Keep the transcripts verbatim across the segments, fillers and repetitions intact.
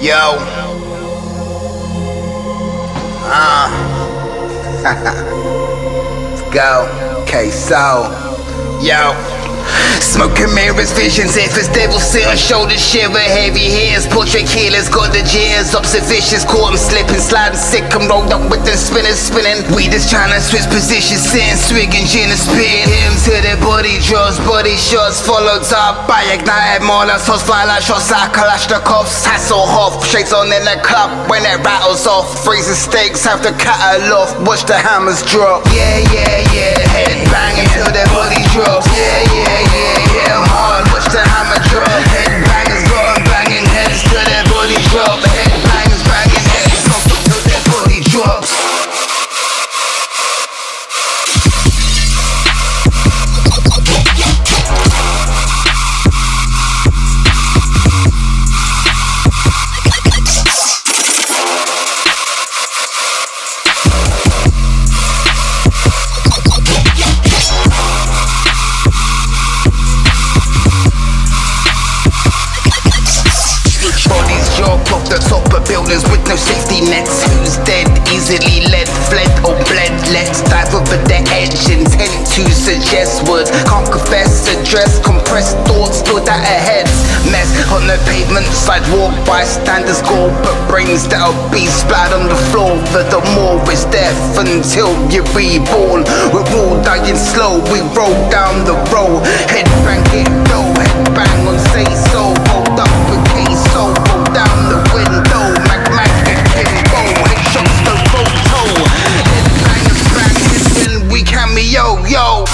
Yo. Ah. Uh. Let's go. Okay, so. Yo. Smoking mirrors, visions, if it's devil sitting, shoulders shiver, heavy hairs, portrait killers, got the jeers, observations, caught them slipping, sliding, sick, I'm rolled up with them spinners, spinning. We just trying to switch positions, sitting, swigging, gin and spitting. Hymns to their body draws, body shots, followed up by ignited molars, hots, fly like shots, like Kalashnikovs, hassle off, shades on in the club, when it rattles off, freezing steaks, have to cut a loft, watch the hammers drop. Yeah, yeah, yeah, head banging till their body drops. Yeah, yeah. Yeah, yeah, yeah, I'm hard, watch the hammer drop. Head bangers got them banging heads till their body drop. Head bangers banging heads off till their body drops. The top of buildings with no safety nets. Who's dead? Easily led, fled or bled. Let's dive over the edge. Intent to suggest words, can't confess, address. Compressed thoughts, stood at our heads. Mess on the pavement, sidewalk, bystanders gore. But brains that are beast splat on the floor. Furthermore, it's death until you're reborn. We're all dying slow. We roll down the road. Head bang, hit go. Head bang on say so. Rolled up with queso. Roll down the window, Mac Mac and Kimbo, headshots no photo. Headbangers banging when we cameo, yo.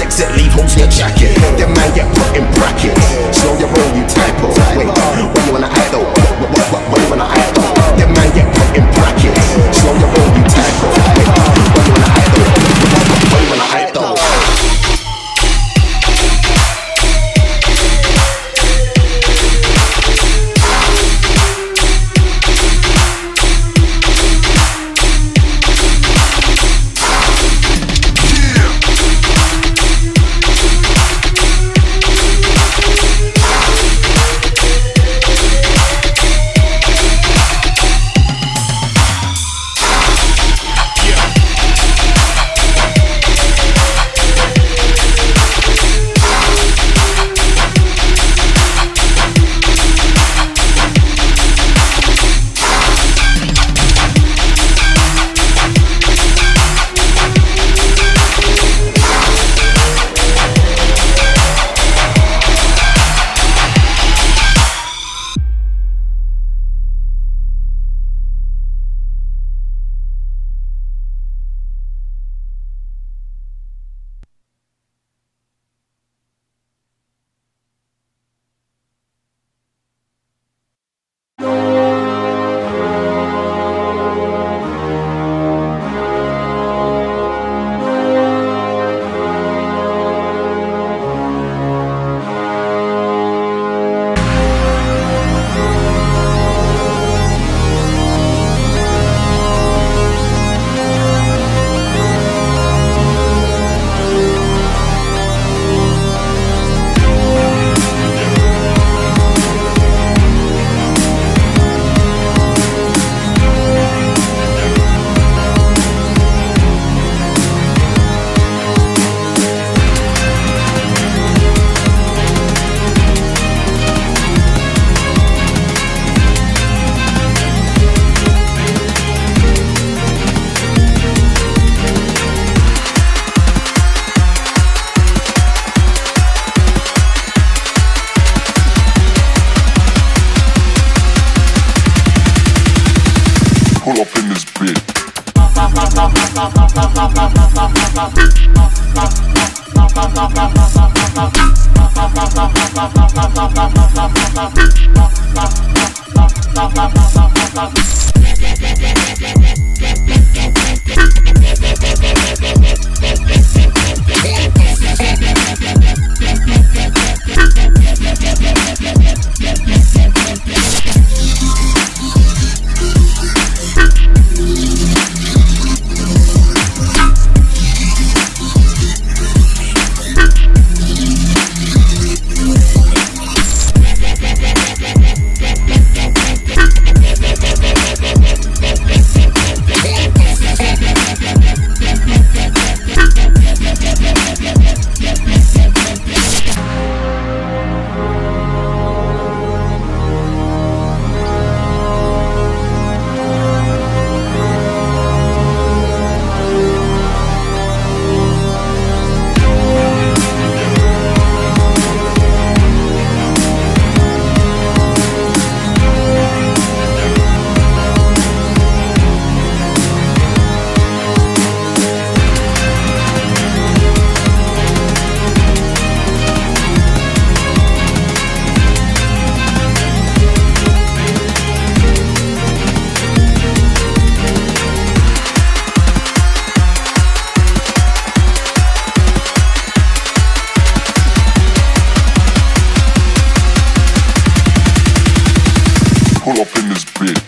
Exit, leave holes in your jacket. Then man get put in brackets. Slow your roll, you pull up in this bit. Up in this bit.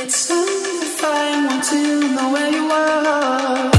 It's so fine, want to know where you are.